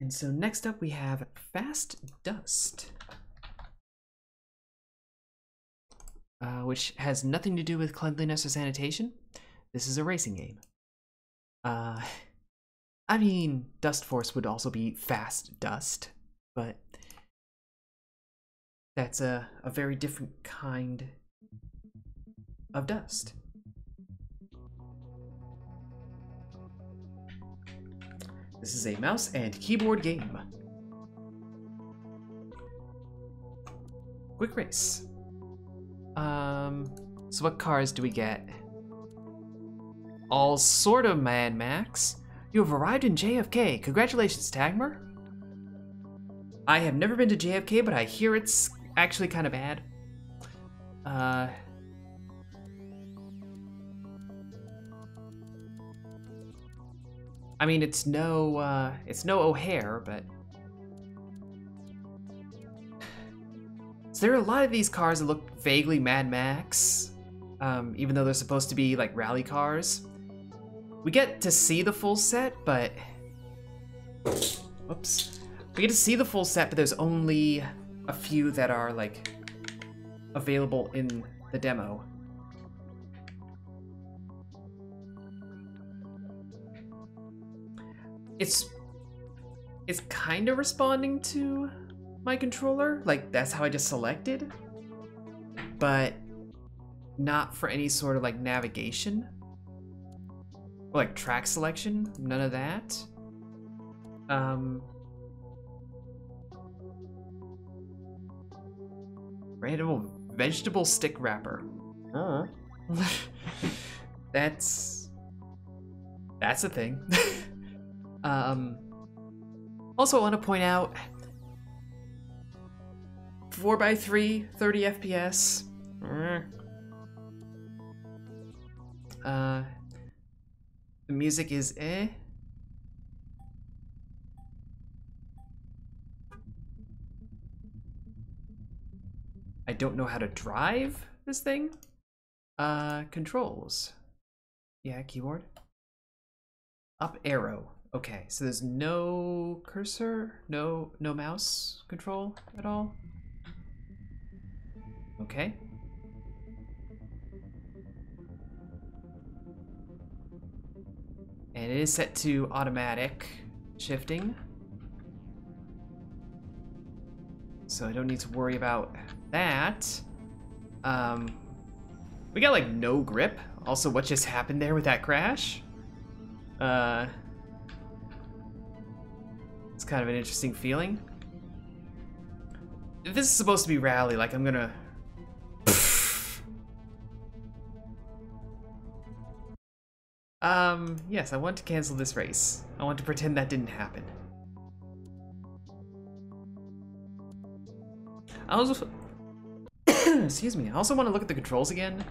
And so next up we have Fast Dust, which has nothing to do with cleanliness or sanitation. This is a racing game. I mean, Dust Force would also be Fast Dust, but that's a very different kind of dust. This is a mouse and keyboard game. Quick race. So what cars do we get? All sort of Mad Max. You have arrived in JFK. Congratulations, Tagmer. I have never been to JFK, but I hear it's actually kind of bad. I mean, it's no O'Hare, but so there are a lot of these cars that look vaguely Mad Max, even though they're supposed to be like rally cars. We get to see the full set, but oops, we get to see the full set, but there's only a few that are like available in the demo. It's kind of responding to my controller, like that's how I just selected, but not for any sort of like navigation or like track selection, none of that. Random vegetable stick wrapper. That's a thing. Also I want to point out 4x3, 30 FPS. The music is eh. I don't know how to drive this thing. Controls. Yeah, keyboard. Up arrow. Okay, so there's no cursor, no mouse control at all. Okay. And it is set to automatic shifting, so I don't need to worry about that. We got like no grip. Also, what just happened there with that crash? It's kind of an interesting feeling. If this is supposed to be rally, like I'm gonna... yes, I want to cancel this race. I want to pretend that didn't happen. I also... excuse me. I also want to look at the controls again,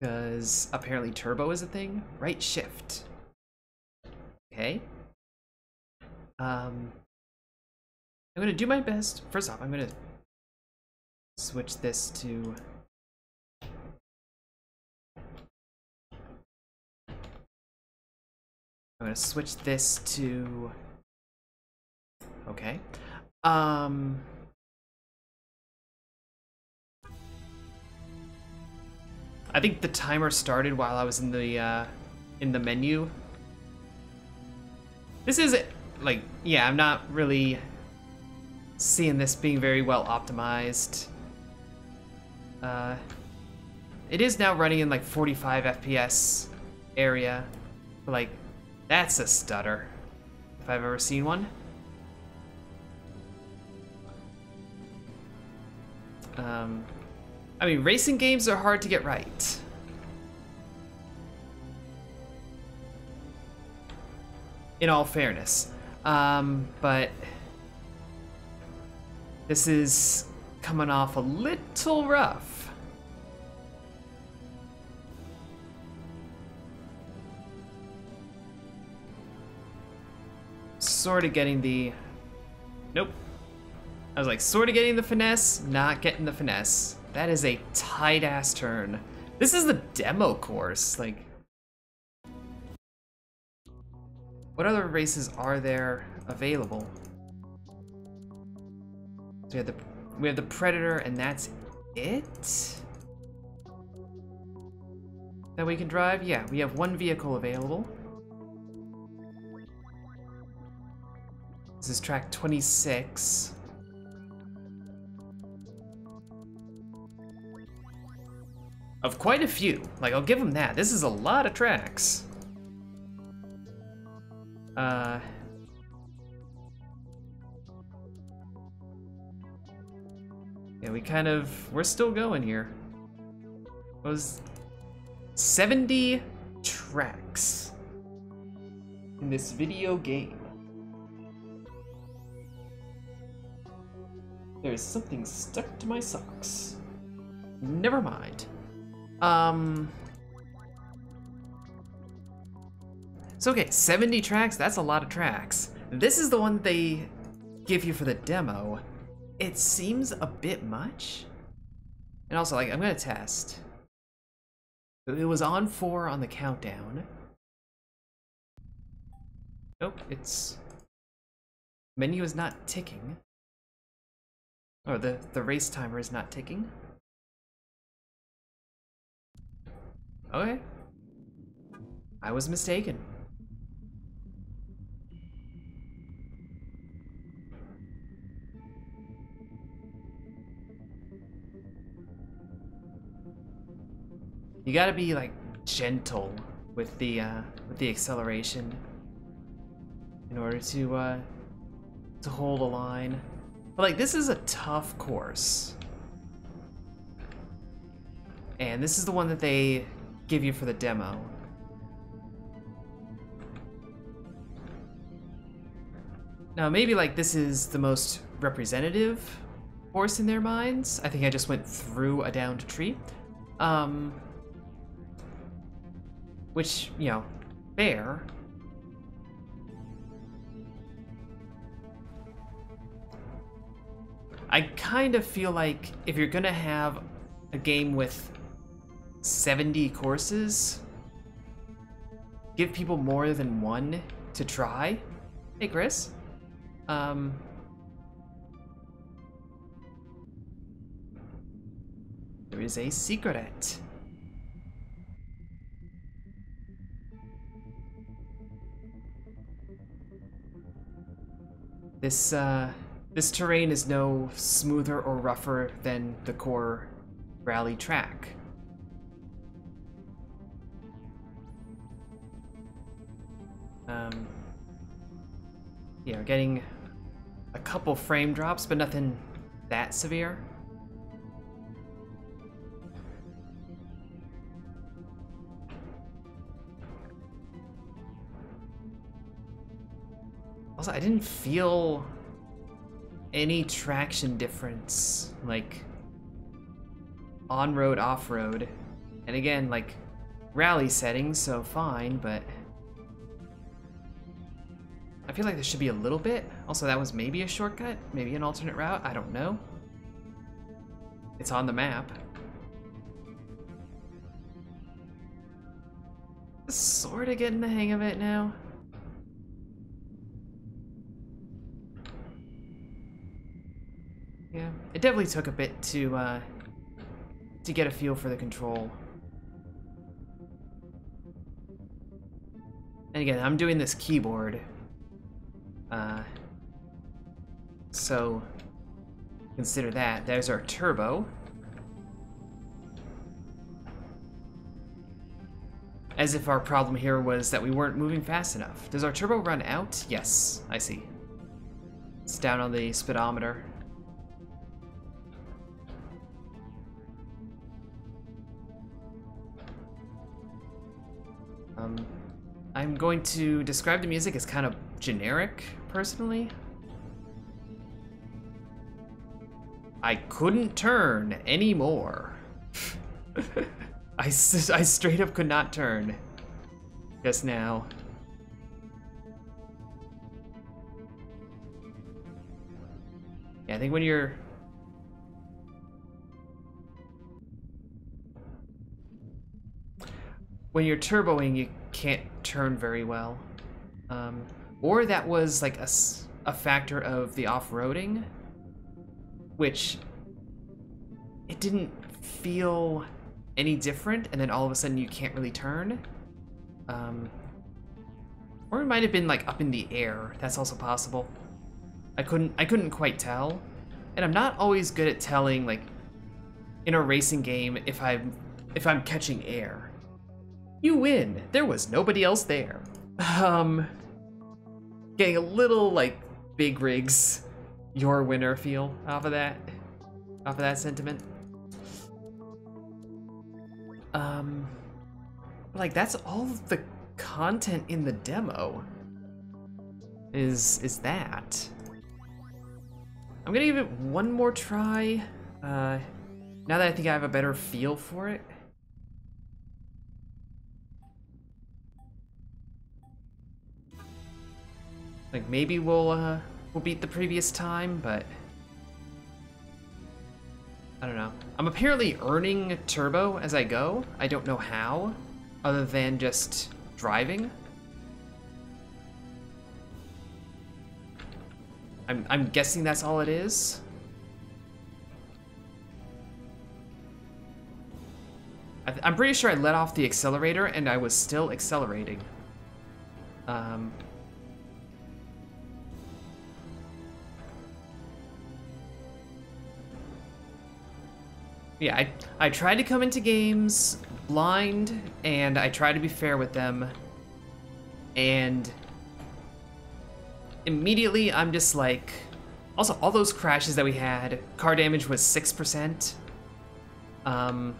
because apparently turbo is a thing. Right shift. Okay. I'm gonna do my best. First off, I'm gonna switch this to okay. I think the timer started while I was in the menu. This is it. Like, yeah, I'm not really seeing this being very well optimized. It is now running in like 45 FPS area. Like, that's a stutter, if I've ever seen one. I mean, racing games are hard to get right. In all fairness. But this is coming off a little rough. Sort of getting the... nope. I was like, sort of getting the finesse, not getting the finesse. That is a tight-ass turn. This is the demo course, like... What other races are there available? So we have the Predator, and that's it? That we can drive? Yeah, we have one vehicle available. This is track 26. Of quite a few. Like, I'll give them that. This is a lot of tracks. Yeah, we're still going here. What was 70 tracks in this video game. There's something stuck to my socks. Never mind. So okay, 70 tracks, that's a lot of tracks. This is the one they give you for the demo. It seems a bit much. And also, like, I'm gonna test. It was on 4 on the countdown. Nope, it's... Menu is not ticking. Or the race timer is not ticking. Okay. I was mistaken. You gotta be, like, gentle with the acceleration in order to hold a line. But, like, this is a tough course. And this is the one that they give you for the demo. Now, maybe, like, this is the most representative course in their minds. I think I just went through a downed tree. Which, you know, fair. I kind of feel like if you're gonna have a game with 70 courses, give people more than one to try. Hey, Chris. There is a secret. This terrain is no smoother or rougher than the core rally track. Yeah, we're getting a couple frame drops, but nothing that severe. Also, I didn't feel any traction difference, like on-road, off-road. And again, like, rally settings, so fine, but I feel like there should be a little bit. Also, that was maybe a shortcut, maybe an alternate route, I don't know. It's on the map. Sort of getting the hang of it now. Yeah, it definitely took a bit to get a feel for the control. And again, I'm doing this keyboard, so consider that. There's our turbo. As if our problem here was that we weren't moving fast enough. Does our turbo run out? Yes, I see. It's down on the speedometer. I'm going to describe the music as kind of generic, personally. I couldn't turn anymore. I straight up could not turn just now. Yeah, I think when you're... when you're turboing, you can't turn very well. Or that was like a factor of the off-roading, which it didn't feel any different, and then all of a sudden you can't really turn. Or it might have been like up in the air. That's also possible. I couldn't quite tell. And I'm not always good at telling, like, in a racing game, if I'm catching air. You win. There was nobody else there. Getting a little like Big Rig's your winner feel off of that sentiment. Like, that's all the content in the demo is that. I'm gonna give it one more try, now that I think I have a better feel for it. Like, maybe we'll beat the previous time, but I don't know. I'm apparently earning turbo as I go. I don't know how, other than just driving. I'm guessing that's all it is. I'm pretty sure I let off the accelerator and I was still accelerating. Yeah, I try to come into games blind, and I try to be fair with them, and immediately I'm just like, also all those crashes that we had, car damage was 6%. I'm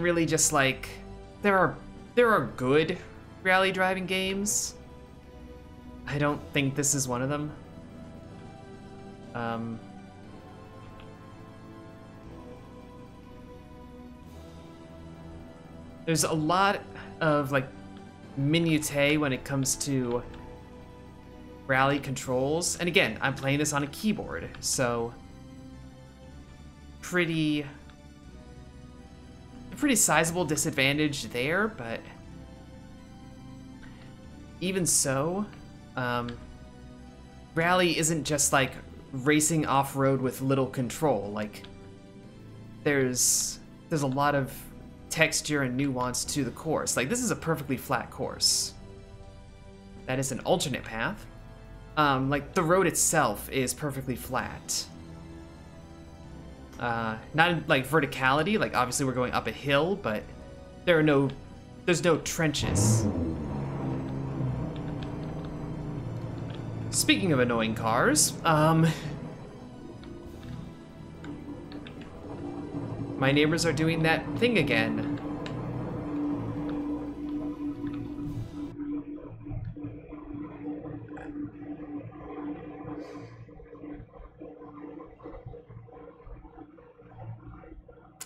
really just like, there are good rally driving games. I don't think this is one of them. There's a lot of like minutiae when it comes to rally controls, and again, I'm playing this on a keyboard, so pretty sizable disadvantage there, but even so, rally isn't just like racing off-road with little control. Like, there's a lot of texture and nuance to the course. Like, this is a perfectly flat course. That is an alternate path. Like, the road itself is perfectly flat. Not in, like, verticality. Like, obviously we're going up a hill, but there's no trenches. Speaking of annoying cars, my neighbors are doing that thing again.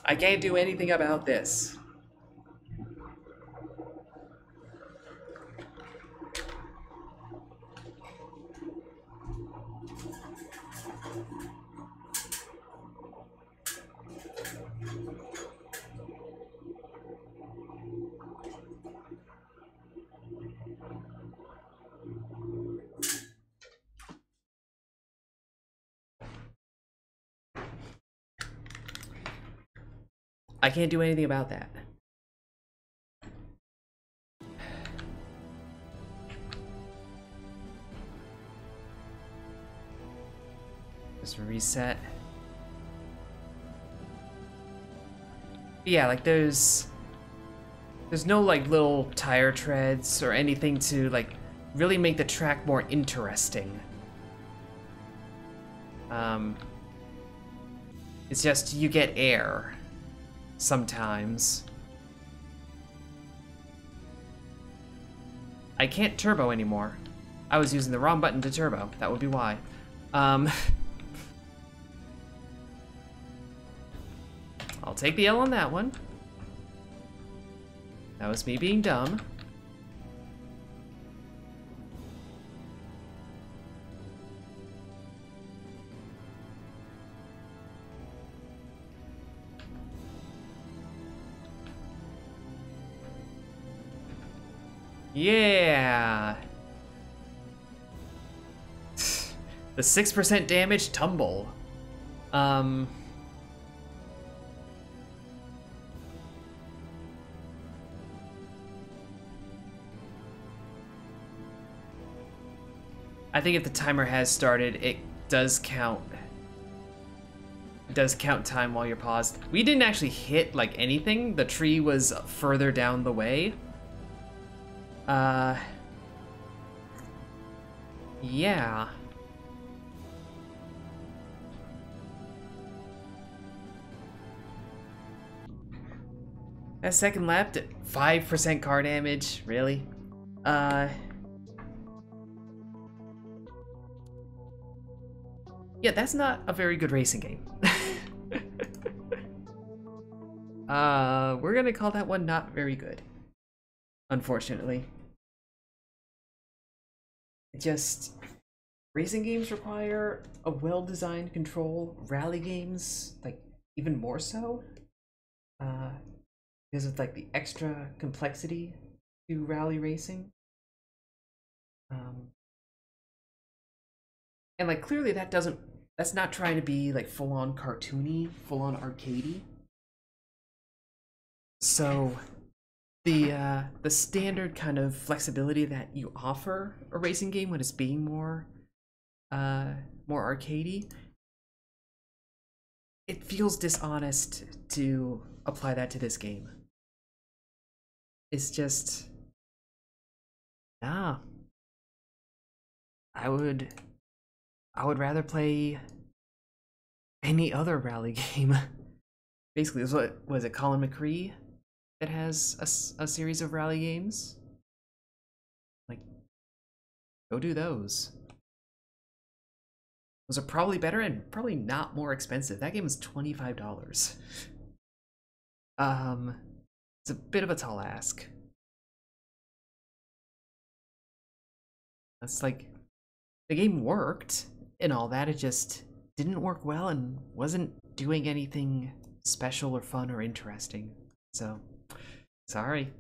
I can't do anything about this. I can't do anything about that. Just reset. Yeah, like there's no like little tire treads or anything to like really make the track more interesting. It's just you get air. Sometimes. I can't turbo anymore. I was using the wrong button to turbo. That would be why. I'll take the L on that one. That was me being dumb. Yeah. The 6% damage tumble. I think if the timer has started, it does count. It does count time while you're paused. We didn't actually hit, like, anything. The tree was further down the way. Yeah. That second lap did 5% car damage, really? Yeah, that's not a very good racing game. We're gonna call that one not very good, unfortunately. Just, racing games require a well-designed control. Rally games, like, even more so. Because of, like, the extra complexity to rally racing. And, like, clearly that doesn't, that's not trying to be, like, full-on cartoony, full-on arcadey. So the standard kind of flexibility that you offer a racing game when it's being more more arcadey, it feels dishonest to apply that to this game. It's just, nah. I would rather play any other rally game. Basically, this was it, Colin McRae, that has a series of rally games. Like, go do those. Those are probably better and probably not more expensive. That game was $25. It's a bit of a tall ask. That's like, the game worked and all that, it just didn't work well and wasn't doing anything special or fun or interesting. So, sorry.